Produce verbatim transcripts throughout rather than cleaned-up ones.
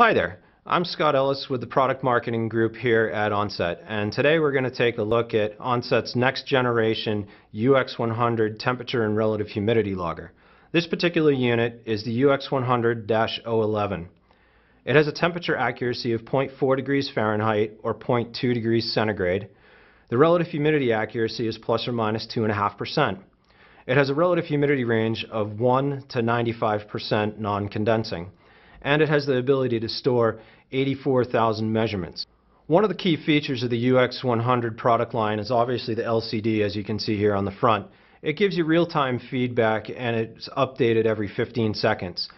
Hi there, I'm Scott Ellis with the product marketing group here at ONSET, and today we're going to take a look at ONSET's next generation U X one hundred temperature and relative humidity logger. This particular unit is the U X one hundred dash zero one one. It has a temperature accuracy of zero point four degrees Fahrenheit or zero point two degrees centigrade. The relative humidity accuracy is plus or minus two point five percent. It has a relative humidity range of one to ninety-five percent non-condensing, and it has the ability to store eighty-four thousand measurements. One of the key features of the U X one hundred product line is obviously the L C D, as you can see here on the front. It gives you real-time feedback, and it's updated every fifteen seconds.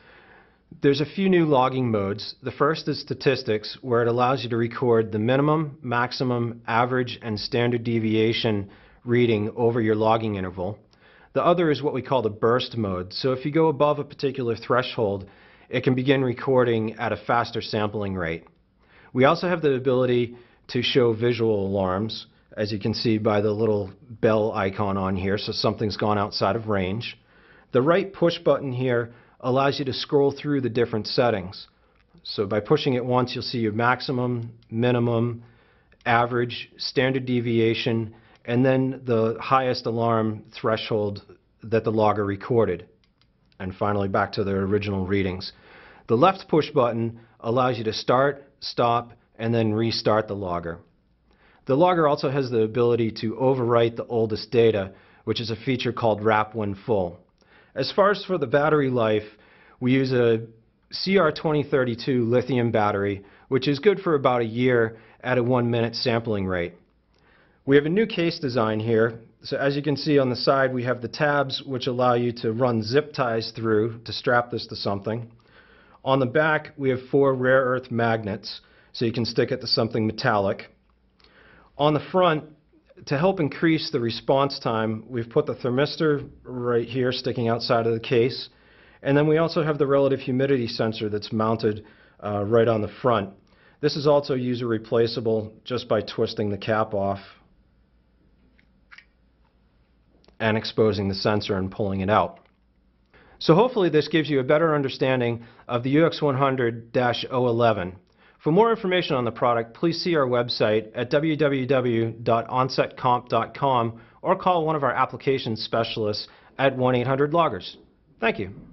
There's a few new logging modes. The first is statistics, where it allows you to record the minimum, maximum, average, and standard deviation reading over your logging interval. The other is what we call the burst mode. So if you go above a particular threshold, it can begin recording at a faster sampling rate. We also have the ability to show visual alarms, as you can see by the little bell icon on here, so something's gone outside of range. The right push button here allows you to scroll through the different settings. So by pushing it once, you'll see your maximum, minimum, average, standard deviation, and then the highest alarm threshold that the logger recorded. And finally, back to their original readings. The left push button allows you to start, stop, and then restart the logger. The logger also has the ability to overwrite the oldest data, which is a feature called Wrap When Full. As far as for the battery life, we use a C R twenty thirty-two lithium battery, which is good for about a year at a one-minute sampling rate. We have a new case design here. So as you can see on the side, we have the tabs, which allow you to run zip ties through to strap this to something. On the back, we have four rare earth magnets, so you can stick it to something metallic. On the front, to help increase the response time, we've put the thermistor right here sticking outside of the case. And then we also have the relative humidity sensor that's mounted uh, right on the front. This is also user replaceable just by twisting the cap off and exposing the sensor and pulling it out. So hopefully this gives you a better understanding of the U X one hundred dash zero one one. For more information on the product, please see our website at w w w dot onset comp dot com or call one of our application specialists at one eight hundred loggers. Thank you.